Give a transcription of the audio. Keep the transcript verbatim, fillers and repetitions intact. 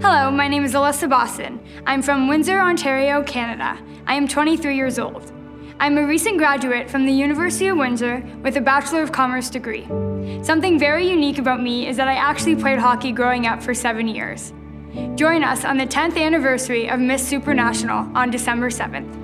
Hello, my name is Alyssa Boston. I'm from Windsor, Ontario, Canada. I am twenty-three years old. I'm a recent graduate from the University of Windsor with a Bachelor of Commerce degree. Something very unique about me is that I actually played hockey growing up for seven years. Join us on the tenth anniversary of Miss Supranational on December seventh.